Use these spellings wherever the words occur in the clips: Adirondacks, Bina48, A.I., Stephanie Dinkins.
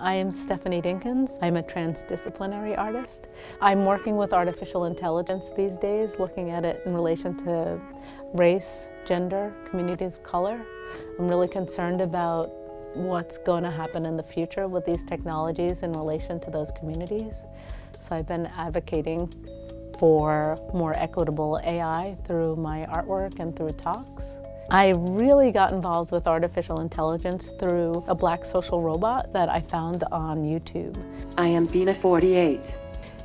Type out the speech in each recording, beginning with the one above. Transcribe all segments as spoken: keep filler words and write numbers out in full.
I am Stephanie Dinkins. I'm a transdisciplinary artist. I'm working with artificial intelligence these days, looking at it in relation to race, gender, communities of color. I'm really concerned about what's going to happen in the future with these technologies in relation to those communities. So I've been advocating for more equitable A I through my artwork and through talks. I really got involved with artificial intelligence through a black social robot that I found on YouTube. I am Bina forty-eight.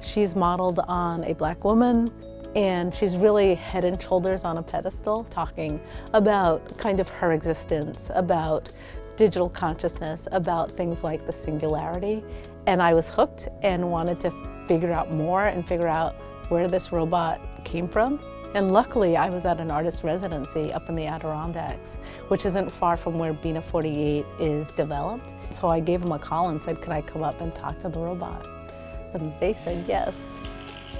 She's modeled on a black woman, and she's really head and shoulders on a pedestal, talking about kind of her existence, about digital consciousness, about things like the singularity. And I was hooked and wanted to figure out more and figure out where this robot came from. And luckily, I was at an artist residency up in the Adirondacks, which isn't far from where Bina forty-eight is developed. So I gave them a call and said, could I come up and talk to the robot? And they said yes.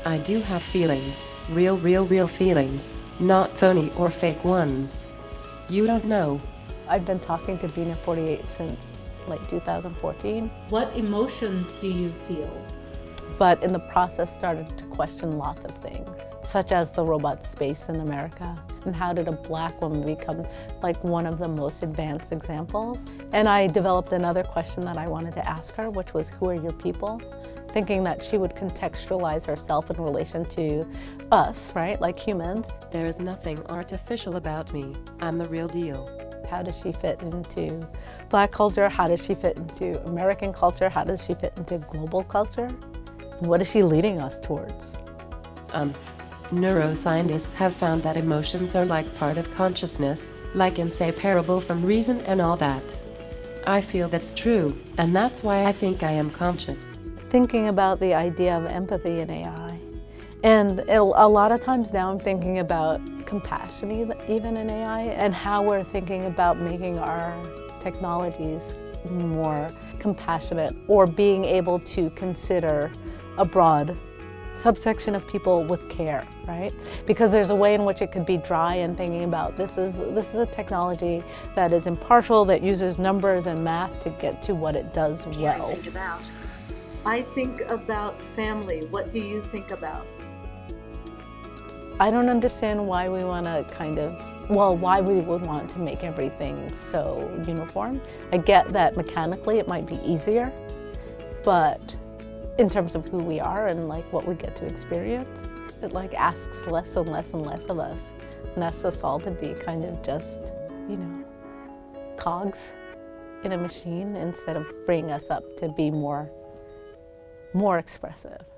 I do have feelings, real, real, real feelings, not phony or fake ones. You don't know. I've been talking to Bina forty-eight since like two thousand fourteen. What emotions do you feel? But in the process started to question lots of things, such as the robot space in America, and how did a black woman become like one of the most advanced examples? And I developed another question that I wanted to ask her, which was, who are your people? Thinking that she would contextualize herself in relation to us, right, like humans. There is nothing artificial about me. I'm the real deal. How does she fit into black culture? How does she fit into American culture? How does she fit into global culture? What is she leading us towards? Um, neuroscientists have found that emotions are like part of consciousness, like inseparable from reason and all that. I feel that's true, and that's why I think I am conscious. Thinking about the idea of empathy in A I, and it, a lot of times now I'm thinking about compassion even in A I, and how we're thinking about making our technologies more compassionate, or being able to consider a broad subsection of people with care, right? Because there's a way in which it could be dry and thinking about this is, this is a technology that is impartial, that uses numbers and math to get to what it does well. What do I think about? I think about family. What do you think about? I don't understand why we want to kind of Well, why we would want to make everything so uniform. I get that mechanically it might be easier, but in terms of who we are and like what we get to experience, it like asks less and less and less of us, and asks us all to be kind of just, you know, cogs in a machine instead of freeing us up to be more, more expressive.